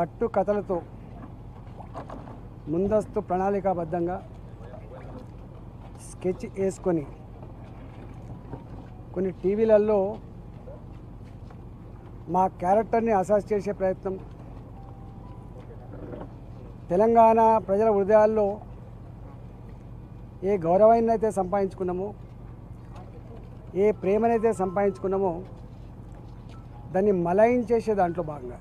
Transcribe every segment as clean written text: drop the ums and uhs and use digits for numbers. కట్టుకథలతో ముందస్తు ప్రణాళికాబద్ధంగా స్కెచ్ వేసుకొని కొన్ని టీవీలలో మా క్యారెక్టర్ని అసెస్ చేసే ప్రయత్నం, తెలంగాణ ప్రజల హృదయాల్లో ఏ గౌరవాన్ని అయితే సంపాదించుకున్నామో, ఏ ప్రేమనైతే సంపాదించుకున్నామో దాన్ని మలయించేసే దాంట్లో భాగంగా,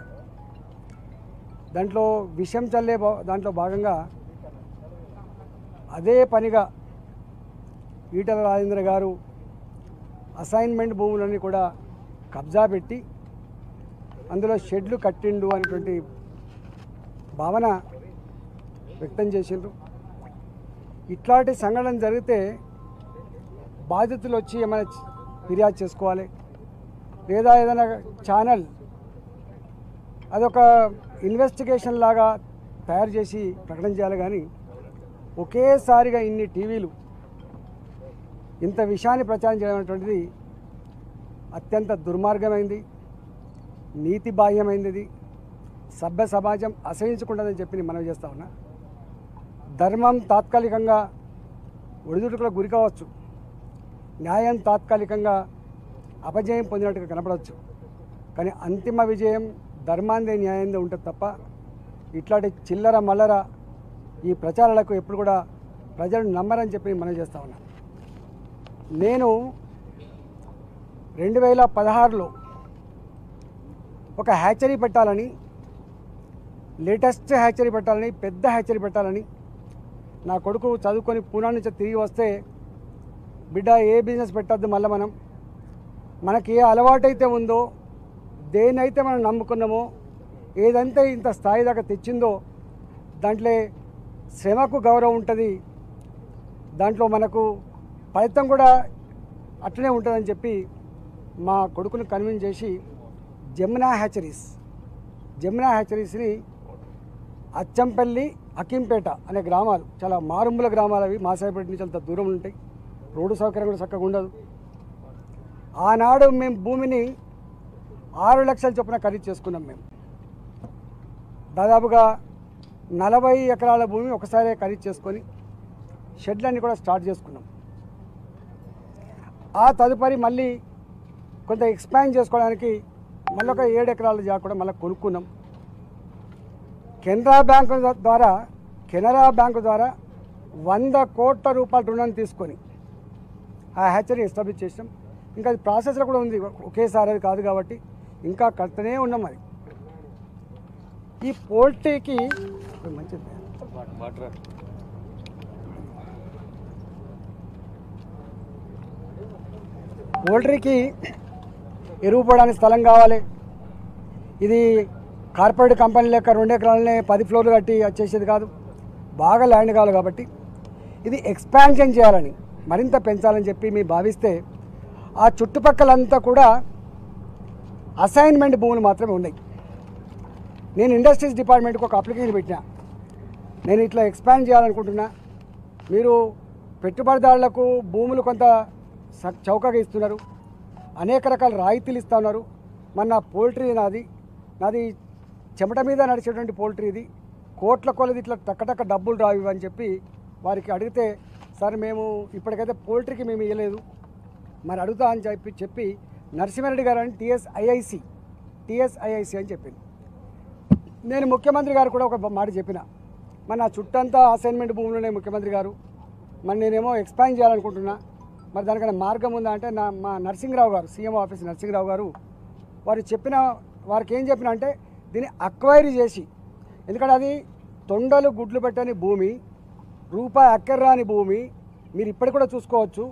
దాంట్లో విషం చల్లే దాంట్లో భాగంగా అదే పనిగా ఈటల రాజేంద్ర గారు అసైన్మెంట్ భూములన్నీ కూడా కబ్జా పెట్టి అందులో షెడ్లు కట్టిండు అనేటువంటి భావన వ్యక్తం చేసిండ్రు. ఇట్లాంటి సంఘటన జరిగితే బాధితులు వచ్చి ఏమైనా ఫిర్యాదు చేసుకోవాలి, లేదా ఏదైనా ఛానల్ అదొక ఇన్వెస్టిగేషన్ లాగా తయారు చేసి ప్రకటన చేయాలి. కానీ ఒకేసారిగా ఇన్ని టీవీలు ఇంత విషయాన్ని ప్రచారం చేయడం అనేటువంటిది అత్యంత దుర్మార్గమైంది, నీతి బాహ్యమైనది, సభ్య సమాజం అసహించకుండాదని చెప్పి మనం చేస్తా ఉన్నా. ధర్మం తాత్కాలికంగా ఒడిదుడుకులకు గురి కావచ్చు, న్యాయం తాత్కాలికంగా అపజయం పొందినట్టుగా కనపడవచ్చు, కానీ అంతిమ విజయం ధర్మాందే న్యాయందే ఉంటుంది తప్ప ఇట్లాంటి చిల్లర మల్లర ఈ ప్రచారాలకు ఎప్పుడు కూడా ప్రజలు నమ్మరని చెప్పి మనం చేస్తా ఉన్నా. నేను 2016లో ఒక హ్యాచరీ పెట్టాలని, లేటెస్ట్ హ్యాచరీ పెట్టాలని, పెద్ద హ్యాచరీ పెట్టాలని, నా కొడుకు చదువుకొని పూనా నుంచి తిరిగి వస్తే బిడ్డ ఏ బిజినెస్ పెట్టద్దు, మళ్ళీ మనం మనకి ఏ అలవాటైతే ఉందో, దేనైతే మనం నమ్ముకున్నామో, ఏదంతా ఇంత స్థాయి దాకా తెచ్చిందో దాంట్లో శ్రమకు గౌరవం ఉంటుంది, దాంట్లో మనకు ఫలితం కూడా అట్లనే ఉంటుందని చెప్పి మా కొడుకును కన్విన్స్ చేసి జమునా హ్యాచరీస్ని అచ్చంపల్లి, అకింపేట అనే గ్రామాలు, చాలా మారుమూల గ్రామాలు, అవి మాసాయిపేట నుంచి అంత దూరం ఉంటాయి, రోడ్డు సౌకర్యం కూడా చక్కగా ఉండదు. ఆనాడు మేము భూమిని 6 లక్షల చొప్పున ఖరీదు చేసుకున్నాం. మేము దాదాపుగా 40 ఎకరాల భూమి ఒకసారి ఖరీదు చేసుకొని షెడ్లన్నీ కూడా స్టార్ట్ చేసుకున్నాం. ఆ తదుపరి మళ్ళీ కొంత ఎక్స్పాండ్ చేసుకోవడానికి మళ్ళీ ఒక 7 ఎకరాలు కాకుండా మళ్ళీ కొనుక్కున్నాం. కెనరా బ్యాంకు ద్వారా 100 కోట్ల రూపాయల రుణాన్ని తీసుకొని ఆ హ్యాచరీ ఎస్టాబ్లిష్ చేసాం. ఇంకా అది ప్రాసెస్లో కూడా ఉంది, ఒకేసారి అది కాదు కాబట్టి ఇంకా కడుతూనే ఉన్నాం. అది ఈ పోల్ట్రీకి మంచిది. పోల్ట్రీకి ఎరువు పోవడానికి స్థలం కావాలి. ఇది కార్పొరేట్ కంపెనీ లెక్క 2 ఎకరాలనే 10 ఫ్లోర్లు కట్టి వచ్చేసేది కాదు, బాగా ల్యాండ్ కావాలి. కాబట్టి ఇది ఎక్స్పాన్షన్ చేయాలని, మరింత పెంచాలని చెప్పి మీ భావిస్తే ఆ చుట్టుపక్కలంతా కూడా అసైన్మెంట్ భూములు మాత్రమే ఉన్నాయి. నేను ఇండస్ట్రీస్ డిపార్ట్మెంట్కి ఒక అప్లికేషన్ పెట్టినా, నేను ఇట్లా ఎక్స్పాండ్ చేయాలనుకుంటున్నా, మీరు పెట్టుబడిదారులకు భూములు కొంత చౌకగా ఇస్తున్నారు, అనేక రకాల రాయితీలు ఇస్తూ ఉన్నారు, మన నా పోల్ట్రీ నాది చెమట మీద నడిచేటువంటి పోల్ట్రీ, ఇది కోట్ల కొలది ఇట్లా టక్కటక్క డబ్బులు రావి అని చెప్పి వారికి అడిగితే, సార్ మేము ఇప్పటికైతే పోల్ట్రీకి మేము ఇవ్వలేదు, మరి అడుగుతా అని చెప్పి నరసింహారెడ్డి గారు అని టీఎస్ఐఐసి అని చెప్పింది. నేను ముఖ్యమంత్రి గారు కూడా ఒక మాట చెప్పిన, మరి నా చుట్టంతా అసైన్మెంట్ భూములునే ముఖ్యమంత్రి గారు, మరి నేనేమో ఎక్స్పాండ్ చేయాలనుకుంటున్నా, మరి దానికన్నా మార్గం ఉందా అంటే మా నరసింహరావు గారు, సీఎం ఆఫీస్ నరసింహరావు గారు, వారికి ఏం చెప్పినా అంటే దీన్ని అక్వైరీ చేసి, ఎందుకంటే అది తొండలు గుడ్లు పెట్టని భూమి, రూపాయి అక్కర్రాని భూమి, మీరు ఇప్పటికి కూడా చూసుకోవచ్చు,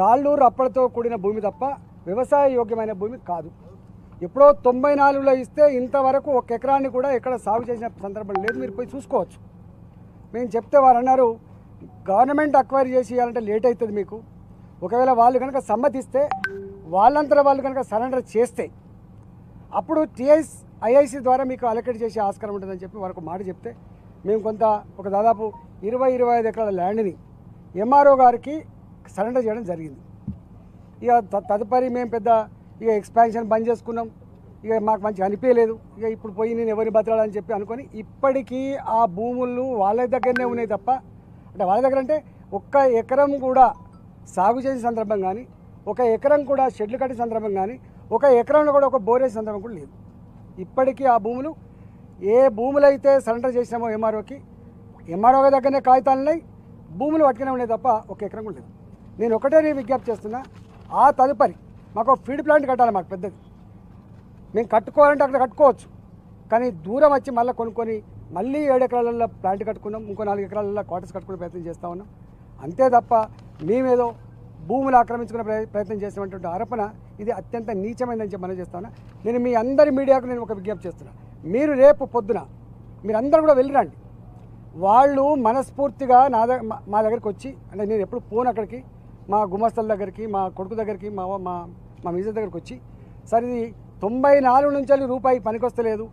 రాళ్ళు రప్పలతో కూడిన భూమి తప్ప వ్యవసాయ యోగ్యమైన భూమి కాదు. ఎప్పుడో 94లో ఇస్తే ఇంతవరకు 1 ఎకరాన్ని కూడా ఎక్కడ సాగు చేసిన సందర్భం లేదు, మీరు పోయి చూసుకోవచ్చు. మేము చెప్తే వారు అన్నారు, గవర్నమెంట్ అక్వైరీ చేసి ఇవ్వాలంటే లేట్ అవుతుంది మీకు, ఒకవేళ వాళ్ళు కనుక సమ్మతిస్తే, వాళ్ళంతా వాళ్ళు కనుక సరెండర్ చేస్తే అప్పుడు టీఎస్ఐఐసి ద్వారా మీకు అలొకేట్ చేసే ఆస్కారం ఉంటుందని చెప్పి వారికి మాట చెప్తే, మేము కొంత ఒక దాదాపు 20-25 ఎకరాల ల్యాండ్ని ఎంఆర్ఓ గారికి సరెండర్ చేయడం జరిగింది. ఇక తదుపరి మేము పెద్ద ఇక ఎక్స్పాన్షన్ బంద్ చేసుకున్నాం, ఇక మాకు మంచి అనిపించలేదు. ఇక ఇప్పుడు పోయి నేను ఎవరిని బతకాలని చెప్పి అనుకొని ఇప్పటికీ ఆ భూములు వాళ్ళ దగ్గరనే ఉన్నాయి తప్ప, అంటే వాళ్ళ దగ్గర అంటే ఒక్క ఎకరం కూడా సాగు చేసే సందర్భం కానీ, ఒక ఎకరం కూడా షెడ్లు కట్టే సందర్భం కానీ, ఒక ఎకరంలో కూడా ఒక బోరేసే సందర్భం కూడా లేదు. ఇప్పటికీ ఆ భూములు ఏ భూములైతే సరెండర్ చేసినామో ఎంఆర్ఓకి, ఎంఆర్ఓ దగ్గరనే కాగితాలున్నాయి, భూములు పట్టుకునే ఉన్నాయి తప్ప ఒక ఎకరం కూడా లేదు. నేను ఒకటే విజ్ఞప్తి చేస్తున్నా, ఆ తదుపరి మాకు ఫీడ్ ప్లాంట్ కట్టాలి. మాకు పెద్దది మేము కట్టుకోవాలంటే అక్కడ కట్టుకోవచ్చు, కానీ దూరం వచ్చి మళ్ళీ కొనుక్కొని మళ్ళీ 7 ఎకరాలలో ప్లాంట్ కట్టుకున్నాం, ఇంకో 4 ఎకరాలలో క్వార్టర్స్ కట్టుకునే ప్రయత్నం చేస్తూ ఉన్నాం. అంతే తప్ప మేమేదో భూములు ఆక్రమించుకునే ప్రయత్నం చేసినటువంటి ఆరోపణ ఇది అత్యంత నీచమైందని చెప్పి మనం చేస్తా ఉన్నా. నేను మీ అందరి మీడియాకు నేను ఒక విజ్ఞప్తి చేస్తున్నా, మీరు రేపు పొద్దున మీరందరూ కూడా వెళ్ళిరండి. వాళ్ళు మనస్ఫూర్తిగా మా దగ్గరికి వచ్చి, అంటే నేను ఎప్పుడు పోను అక్కడికి, మా గుమస్తల దగ్గరికి, మా కొడుకు దగ్గరికి, మా మా మా మీజర్ దగ్గరికి వచ్చి, సార్ ఇది 94 నుంచి రూపాయి పనికొస్తలేదు,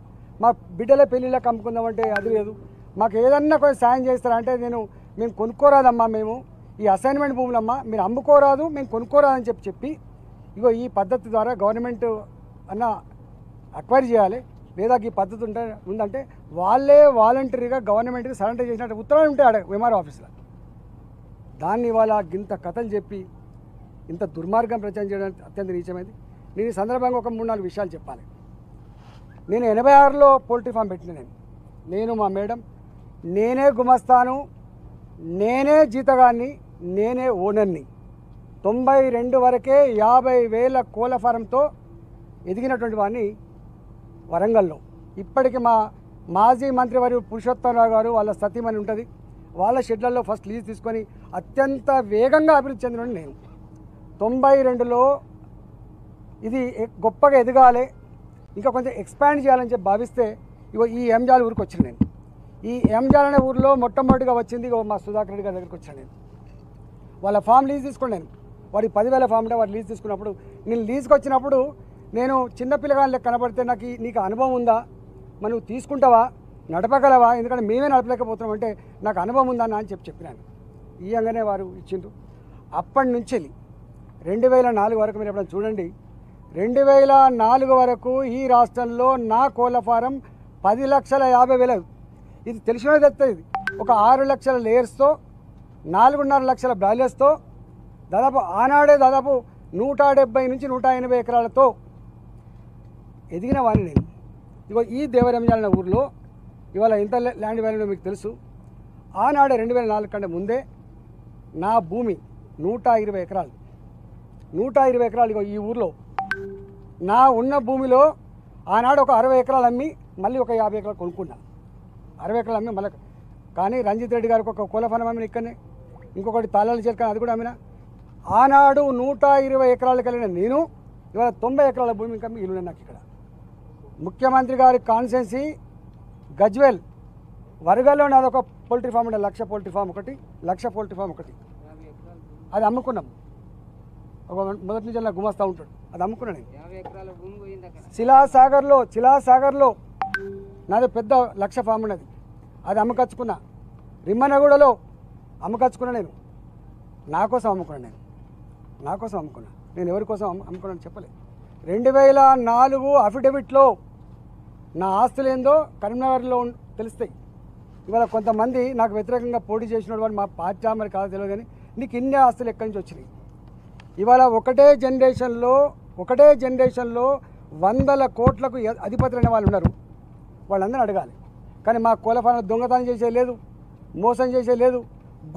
మా బిడ్డల పెళ్ళిళ్ళకి అమ్ముకుందామంటే అది లేదు, మాకు ఏదన్నా కొంచెం సాయం చేస్తారా అంటే నేను మేము కొనుక్కోరాదమ్మా, మేము ఈ అసైన్మెంట్ భూములమ్మా, మీరు అమ్ముకోరాదు, మేము కొనుక్కోరాదని చెప్పి ఇగో ఈ పద్ధతి ద్వారా గవర్నమెంట్ అన్న అక్వైర్ చేయాలి, లేదా ఈ పద్ధతి ఉందంటే వాళ్ళే వాలంటరీగా గవర్నమెంట్కి సరెండర్ చేసినట్టు ఉత్తరాలు ఉంటాయి ఆడ ఎంఆర్ఓ ఆఫీస్లో. దాన్ని ఇవాళ ఇంత కథలు చెప్పి ఇంత దుర్మార్గం ప్రచారం చేయడానికి అత్యంత నీచమైంది. నేను ఈ సందర్భంగా ఒక 3-4 విషయాలు చెప్పాలి. నేను 86లో పోల్ట్రీ ఫామ్ పెట్టిన, నేను మా మేడం, నేనే గుమస్తాను, నేనే జీతగాన్ని, నేనే ఓనర్ని. 92 వరకే 50,000 కోళ్ళ ఫారంతో ఎదిగినటువంటి వాడిని వరంగల్లో. ఇప్పటికి మా మాజీ మంత్రి వారి పురుషోత్తమరావు గారు వాళ్ళ సతీమణి ఉంటుంది, వాళ్ళ షెడ్లలో ఫస్ట్ లీజ్ తీసుకొని అత్యంత వేగంగా అభివృద్ధి చెందిన నేను. 92లో ఇది గొప్పగా ఎదగాలి, ఇంకా కొంచెం ఎక్స్పాండ్ చేయాలని చెప్పి భావిస్తే ఇగో ఈ ఎంజాల ఊరికి వచ్చిన నేను. ఈ ఎంజాల్ అనే ఊరిలో మొట్టమొదటిగా వచ్చింది మా సుధాకర్ రెడ్డి గారి దగ్గరికి వచ్చాను నేను. వాళ్ళ ఫామ్ లీజ్ తీసుకున్నాను, వాడి 10,000 ఫామ్ ఉంటే వాడు లీజ్ తీసుకున్నప్పుడు నేను లీజ్కి వచ్చినప్పుడు నేను చిన్నపిల్లగాళ్ళకి కనబడితే నాకు నీకు అనుభవం ఉందా, మరి నువ్వు తీసుకుంటావా, నడపగలవా, ఎందుకంటే మేమే నడపలేకపోతున్నాం అంటే నాకు అనుభవం ఉందా అని చెప్పినాను. ఈయంగానే వారు ఇచ్చిండ్రు. అప్పటి నుంచి వెళ్ళి 2004 వరకు మీరు ఎప్పుడైనా చూడండి, 2004 వరకు ఈ రాష్ట్రంలో నా కోళ్ళ ఫారం 10,50,000, ఇది తెలిసినది చెప్తే, ఇది ఒక 6 లక్షల లేయర్స్తో 4.5 లక్షల బ్రాయిలర్స్తో దాదాపు ఆనాడే దాదాపు 170 నుంచి 180 ఎకరాలతో ఎదిగిన వాడిని నేను. ఇగో ఈ దేవరంజాల ఊరిలో ఇవాళ ఎంత ల్యాండ్ వాల్యూ మీకు తెలుసు. ఆనాడే 2004 కంటే ముందే నా భూమి 120 ఎకరాలు, 120 ఎకరాలు ఇగో ఈ ఊరిలో నా ఉన్న భూమిలో ఆనాడు ఒక 60 ఎకరాలు అమ్మి మళ్ళీ ఒక 50 ఎకరాలు కొనుక్కున్నా. 60 ఎకరాలు అమ్మి మళ్ళీ, కానీ రంజిత్ రెడ్డి గారికి ఒక కోలఫలం అమ్మిన ఇక్కడనే, ఇంకొకటి తాళాలు చేరుకొని అది కూడా అమ్మిన. ఆనాడు 120 ఎకరాలు కలిగిన నేను ఇవాళ 90 ఎకరాల భూమి ఇంకా ఇల్లు. నాకు ఇక్కడ ముఖ్యమంత్రి గారి కాన్సెన్సీ గజ్వేల్ వరగల్లో నాదొక పౌల్ట్రీ ఫామ్ ఉండే, 1,00,000 పోల్ట్రీ ఫామ్ ఒకటి అది అమ్ముకున్నాం. ఒక మొదటి నుంచి నాకు గుమస్తా ఉంటాడు, అది అమ్ముకున్నాను నేను. శిలాసాగర్లో నాది పెద్ద 1,00,000 ఫామ్ ఉన్నది, అది అమ్మకచ్చుకున్నా. రిమ్మనగూడలో అమ్మకచ్చుకున్నా నేను, నా కోసం అమ్ముకున్నా. నేను ఎవరి కోసం అమ్ముకున్నాను చెప్పలేదు. 2004 అఫిడవిట్లో నా ఆస్తులు ఏందో కరీంనగర్లో తెలుస్తాయి. ఇవాళ కొంతమంది నాకు వ్యతిరేకంగా పోటీ చేసిన వాళ్ళు, మా పార్టీ మరి కాదు తెలియదు, కానీ నీకు ఇన్ని ఆస్తులు ఎక్కడి నుంచి వచ్చినాయి. ఇవాళ ఒకటే జనరేషన్లో 100 కోట్లకు అధిపతులు అనే వాళ్ళు ఉన్నారు, వాళ్ళందరూ అడగాలి. కానీ మా కోలఫాన దొంగతనం చేసేది లేదు, మోసం చేసేది లేదు,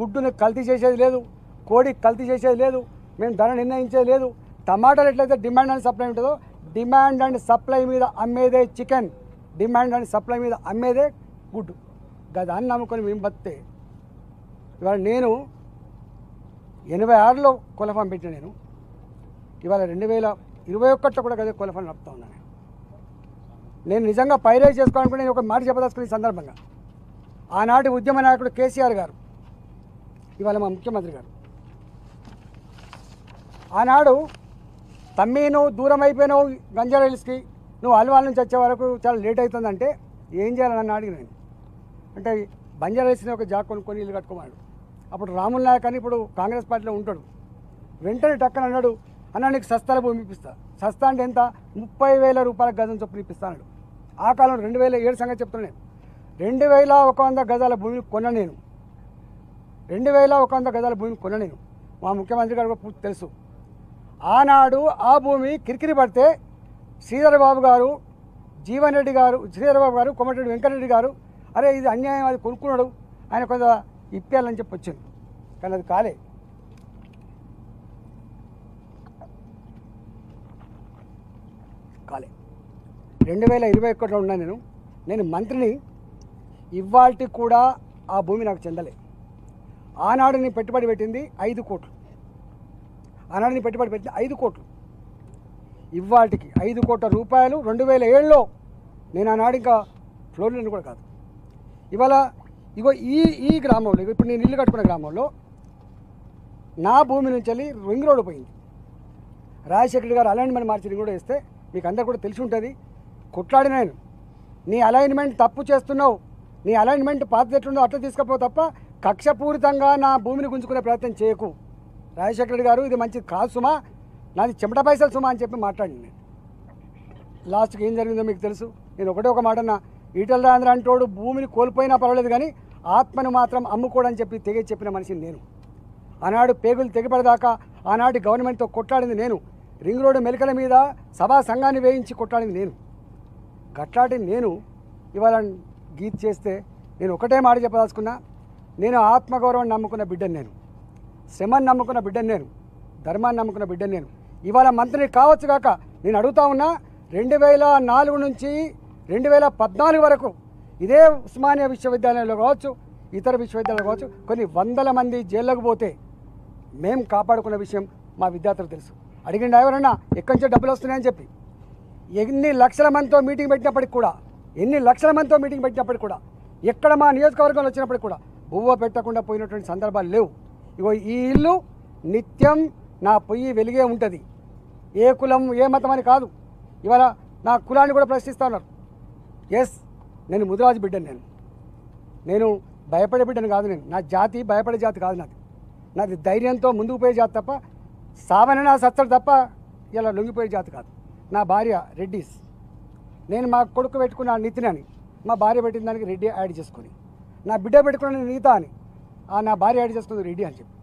గుడ్డును కల్తీ చేసేది లేదు, కోడి కల్తీ చేసేది లేదు, మేము ధర నిర్ణయించేది లేదు. టమాటాలు ఎట్లయితే డిమాండ్ అండ్ సప్లై ఉంటుందో, డిమాండ్ అండ్ సప్లై మీద అమ్మేదే చికెన్, డిమాండ్ అండ్ సప్లై మీద అమ్మేదే గుడ్డు. దాన్ని నమ్ముకొని మేము బతికే. ఇవాళ నేను 86లో కోలఫామ్ పెట్టిన నేను, ఇవాళ 2021 కూడా అదే కోలఫామ్ నడుపుతా ఉన్నాను. నేను నిజంగా పైరేజ్ చేసుకోవాలనుకుంటే నేను ఒక మాట చెప్పదలుచుకుని ఈ సందర్భంగా, ఆనాటి ఉద్యమ నాయకుడు కేసీఆర్ గారు, ఇవాళ మా ముఖ్యమంత్రి గారు, ఆనాడు తమ్మి నువ్వు దూరం అయిపోయినావు గంజాయి రైల్స్కి, నువ్వు అల్వాల్ నుంచి వచ్చే వరకు చాలా లేట్ అవుతుందంటే ఏం చేయాలని నన్ను అడిగిన నేను. అంటే బంజాయి రైల్స్ని ఒక జాక్ కొనుక్కొని ఇల్లు కట్టుకోమన్నాడు. అప్పుడు రాముల్ నాయక్ అని ఇప్పుడు కాంగ్రెస్ పార్టీలో ఉంటాడు, వెంటనే టక్కన అన్నాడు, అన్న నీకు సస్తాల భూమి ఇప్పిస్తా, సస్తా అంటే ఎంత 30,000 రూపాయల గజం చొప్పున ఇప్పిస్తాను. ఆ కాలంలో 2007 సంగతి చెప్తున్నాను. 2100 గజాల భూమిని కొన్న నేను, 2100 గజాల భూమిని కొన్న నేను, మా ముఖ్యమంత్రి గారు కూడా పూర్తి తెలుసు. ఆనాడు ఆ భూమి కిరికిరి పడితే శ్రీధరబాబు గారు, జీవన్ రెడ్డి గారు, శ్రీధరబాబు గారు, కోమటిరెడ్డి వెంకటరెడ్డి గారు, అరే ఇది అన్యాయం, అది కొనుక్కున్నాడు ఆయన కొంత ఇప్పాలని చెప్పి వచ్చింది. కానీ అది కాలే. కాలే 2021లో ఉన్నాను నేను, నేను మంత్రిని. ఇవాళ కూడా ఆ భూమి నాకు చెందలే. ఆనాడు నేను పెట్టుబడి పెట్టింది 5 కోట్లు, ఆనాడు నేను పెట్టుబడి పెట్టింది 5 కోట్లు, ఇవాటికి 5 కోట్ల రూపాయలు 2007లో. నేను ఆనాడు ఇంకా ఫ్లోర్ నేను కూడా కాదు. ఇవాళ ఇగో ఈ ఈ గ్రామంలో, ఇప్పుడు నేను ఇల్లు కట్టుకున్న గ్రామంలో నా భూమి నుంచి వెళ్ళి రింగ్ రోడ్ పోయింది. రాజశేఖర్ గారు అలైన్మెంట్ మార్చి రింగ్ రోడ్ వేస్తే మీకు అందరు కూడా తెలిసి ఉంటుంది. కొట్లాడిన నేను, నీ అలైన్మెంట్ తప్పు చేస్తున్నావు, నీ అలైన్మెంట్ పాత ఎట్లుందో అట్లా తీసుకపో తప్ప కక్షపూరితంగా నా భూమిని గుంజుకునే ప్రయత్నం చేయకు. రాజశేఖర్ గారు ఇది మంచిది కాదు సుమా, నాది చెమట పైసలు సుమా అని చెప్పి మాట్లాడింది. నేను లాస్ట్కి ఏం జరిగిందో మీకు తెలుసు. నేను ఒకటే ఒక మాట అన్నా, ఈటల రాజేంద్ర అంటోడు భూమిని కోల్పోయినా పర్వాలేదు కానీ ఆత్మను మాత్రం అమ్ముకోడని చెప్పి తెగేసి చెప్పిన మనిషిని నేను. ఆనాడు పేగులు తెగిపడదాకా ఆనాటి గవర్నమెంట్తో కొట్లాడింది నేను. రింగ్ రోడ్డు మెలికల మీద సభా సంఘాన్ని వేయించి కొట్లాడింది నేను. గట్లాడింది నేను. ఇవాళ గీత్ చేస్తే నేను ఒకటే మాట చెప్పదలుచుకున్నా, నేను ఆత్మగౌరవాన్ని నమ్ముకున్న బిడ్డను నేను, శ్రమను నమ్ముకున్న బిడ్డను నేను, ధర్మాన్ని నమ్ముకున్న బిడ్డను నేను. ఇవాళ మంత్రిని కావచ్చు కాక నేను అడుగుతా ఉన్నా, 2004 నుంచి 2014 వరకు ఇదే ఉస్మానియా విశ్వవిద్యాలయంలో కావచ్చు, ఇతర విశ్వవిద్యాలయాలు కావచ్చు, కొన్ని వందల మంది జైళ్ళకు పోతే మేము కాపాడుకున్న విషయం మా విద్యార్థులకు తెలుసు. అడిగిన ఎవరన్నా ఎక్కడి నుంచో డబ్బులు వస్తున్నాయని చెప్పి, ఎన్ని లక్షల మందితో మీటింగ్ పెట్టినప్పటికి కూడా, ఎన్ని లక్షల మందితో మీటింగ్ పెట్టినప్పటికి కూడా, ఎక్కడ మా నియోజకవర్గంలో వచ్చినప్పటికి కూడా బువ్వ పెట్టకుండా పోయినటువంటి సందర్భాలు లేవు. ఇగో ఈ ఇల్లు నిత్యం నా పొయ్యి వెలిగే ఉంటుంది. ఏ కులం ఏ మతం అని కాదు. ఇవాళ నా కులాన్ని కూడా ప్రశ్నిస్తూ ఉన్నారు. ఎస్, నేను ముదిరాజు బిడ్డను. నేను భయపడే బిడ్డను కాదు. నేను నా జాతి భయపడే జాతి కాదు. నాది ధైర్యంతో ముందుకు పోయే జాతి తప్ప, సావన నా సత్తడు తప్ప ఇలా లొంగిపోయే జాతి కాదు. నా భార్య రెడ్డిస్, నేను మా కొడుకు పెట్టుకున్న నితిన్ అని మా భార్య పెట్టిన దానికి రెడ్డి యాడ్ చేసుకుని, నా బిడ్డ పెట్టుకున్న నీతా అని నా భార్య యాడ్ చేసుకుంది రెడ్డి అని చెప్పి.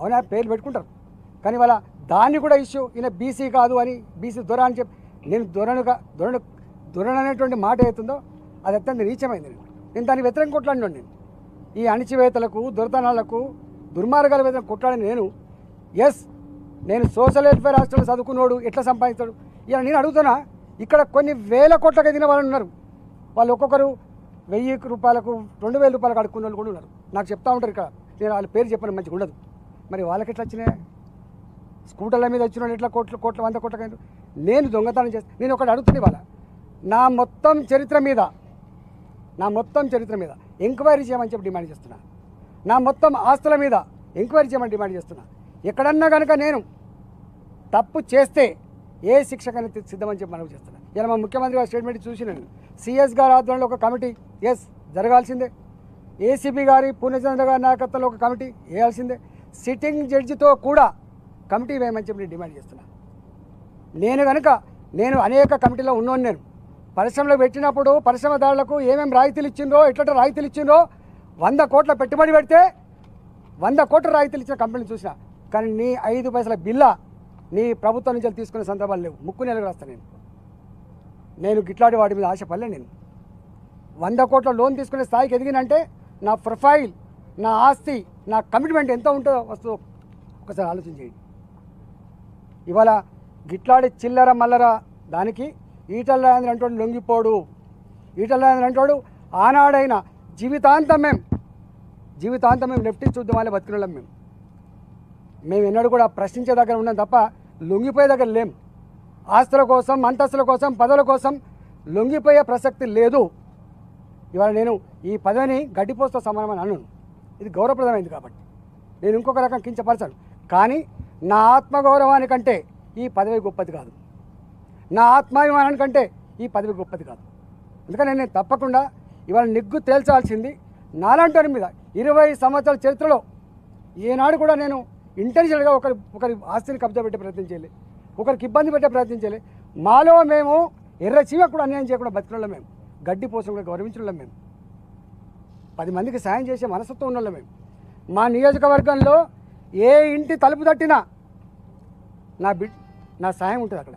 అవునా, పేర్లు పెట్టుకుంటారు. కానీ వాళ్ళ దాన్ని కూడా ఇష్యూ, ఈయన బీసీ కాదు అని, బీసీ దొర అని చెప్పి. నేను దొరణ అనేటువంటి మాట అవుతుందో అది అత్యంత నీచమైంది. నేను దాన్ని వ్యతిరేకం కొట్లాడినాను. నేను ఈ అణిచివేతలకు, దొరతనాలకు, దుర్మార్గాల వ్యతిరేకం కొట్లాడిన నేను. ఎస్, నేను సోషల్ వెల్ఫేర్ హాస్టల్లో చదువుకున్నోడు ఎట్లా సంపాదిస్తాడు? ఇలా నేను అడుగుతున్నా, ఇక్కడ కొన్ని వేల కోట్లకు ఎదిగిన వాళ్ళు ఉన్నారు. వాళ్ళు ఒక్కొక్కరు 1000 రూపాయలకు 2000 రూపాయలకు అడుక్కున్న వాళ్ళు కూడా ఉన్నారు. నాకు చెప్తా ఉంటారు ఇక్కడ, నేను వాళ్ళ పేరు చెప్పిన మంచిగా ఉండదు. మరి వాళ్ళకి ఎట్లా వచ్చినాయి? స్కూటర్ల మీద వచ్చిన వాళ్ళు ఎట్లా కోట్ల 100 కోట్ల? నేను దొంగతనం చేస్తే నేను ఒకటి అడుగుతుంది, వాళ్ళ నా మొత్తం చరిత్ర మీద ఎంక్వైరీ చేయమని చెప్పి డిమాండ్ చేస్తున్నా. నా మొత్తం ఆస్తుల మీద ఎంక్వైరీ చేయమని డిమాండ్ చేస్తున్నా. ఎక్కడన్నా కనుక నేను తప్పు చేస్తే ఏ శిక్షకైనా సిద్ధమని చెప్పి మనవి చేస్తున్నాను. ఇలా మా ముఖ్యమంత్రి గారి స్టేట్మెంట్ చూసినాను. సిఎస్ గారి ఆధ్వర్యంలో ఒక కమిటీ, ఎస్ జరగాల్సిందే. ఏసీబీ గారి, పూర్ణచంద్ర గారి నాయకత్వంలో ఒక కమిటీ వేయాల్సిందే. సిట్టింగ్ జడ్జితో కూడా కమిటీ వేయమని చెప్పి డిమాండ్ చేస్తున్నా. నేను అనేక కమిటీలో ఉన్నాను. నేను పరిశ్రమలో పెట్టినప్పుడు పరిశ్రమదారులకు ఏమేమి రాయితీలు ఇచ్చిండ్రో, ఎట్లా రాయితీలు ఇచ్చిండ్రో, 100 కోట్ల పెట్టుబడి పెడితే 100 కోట్ల రాయితీలు ఇచ్చిన కంపెనీలు చూసిన. కానీ నీ 5 పైసల బిల్ల నీ ప్రభుత్వం నుంచి తీసుకునే సందర్భాలు లేవు. ముక్కు నెలకు రాస్తాను నేను గిట్లాడి వాడి మీద ఆశపడలే. నేను 100 కోట్ల లోన్ తీసుకునే స్థాయికి ఎదిగినంటే నా ప్రొఫైల్, నా ఆస్తి, నా కమిట్మెంట్ ఎంత ఉంటుందో వస్తుందో ఒకసారి ఆలోచన చేయండి. ఇవాళ గిట్లాడి చిల్లర మల్లర దానికి ఈటల రాజేంద్ర అంటోడు లొంగిపోడు. ఈటల రాజేంద్ర అంటోడు ఆనాడైన జీవితాంతం మేము లెఫ్టిస్ట్ చూద్దామని బతికినోళ్ళం. మేము ఎన్నడూ కూడా ప్రశ్నించే దగ్గర ఉన్నాం తప్ప లొంగిపోయే దగ్గర లేం. ఆస్తుల కోసం, అంతస్తుల కోసం, పదవుల కోసం లొంగిపోయే ప్రసక్తి లేదు. ఇవాళ నేను ఈ పదవిని గడ్డిపోస్తో సమానమని అన్నాను. ఇది గౌరవప్రదమైంది కాబట్టి నేను ఇంకొక రకం కించపరచాను. కానీ నా ఆత్మగౌరవానికంటే ఈ పదవి గొప్పది కాదు. నా ఆత్మాభిమానానికంటే ఈ పదవి గొప్పది కాదు. అందుకని నేను తప్పకుండా ఇవాళ నిగ్గు తేల్చాల్సింది నాలాంటి మీద. 20 సంవత్సరాల చరిత్రలో ఏనాడు కూడా నేను ఇంటెలిజెంట్గా ఒకరి ఆస్తిని కబ్జా పెట్టే ప్రయత్నం చేయలేదు. ఒకరికి ఇబ్బంది పెట్టే ప్రయత్నం చేయలే. మాలో మేము ఎర్ర చీమకు కూడా అన్యాయం చేయకుండా బతికినోళ్ళం. మేము గడ్డి పోసం కూడా గౌరవించడం. మేము 10 మందికి సాయం చేసే మనసుతో ఉన్నోళ్ళం. మేము మా నియోజకవర్గంలో ఏ ఇంటి తలుపు తట్టినా నా సాయం ఉంటుంది. అక్కడ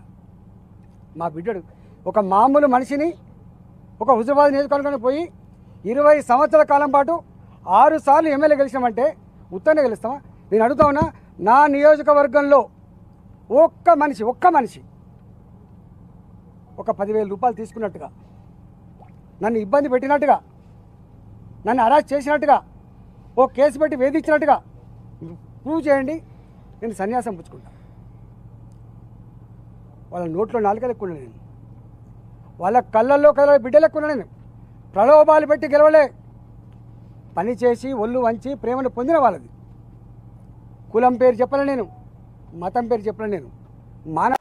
మా బిడ్డడు ఒక మామూలు మనిషిని ఒక హుజరాబాద్ నియోజకవర్గానికి పోయి 20 సంవత్సరాల కాలం పాటు 6 సార్లు ఎమ్మెల్యే గెలిచామంటే ఉత్తరనే గెలుస్తామా? నేను అడుగుతా ఉన్నా, నా నియోజకవర్గంలో ఒక్క మనిషి ఒక 10,000 రూపాయలు తీసుకున్నట్టుగా, నన్ను ఇబ్బంది పెట్టినట్టుగా, నన్ను అరెస్ట్ చేసినట్టుగా, ఓ కేసు పెట్టి వేధించినట్టుగా ప్రూవ్ చేయండి. నేను సన్యాసం పుచ్చుకుంటా. వాళ్ళ నోట్లో నాలుకలేకున్నా, నేను వాళ్ళ కళ్ళల్లో కళ్ళ బిడ్డలేకున్నా. నేను ప్రలోభాలు పెట్టి గెలవలే. పని చేసి ఒళ్ళు వంచి ప్రేమను పొందిన వాళ్ళది. కులం పేరు చెప్పలే నేను, మతం పేరు చెప్పలే నేను, మానవ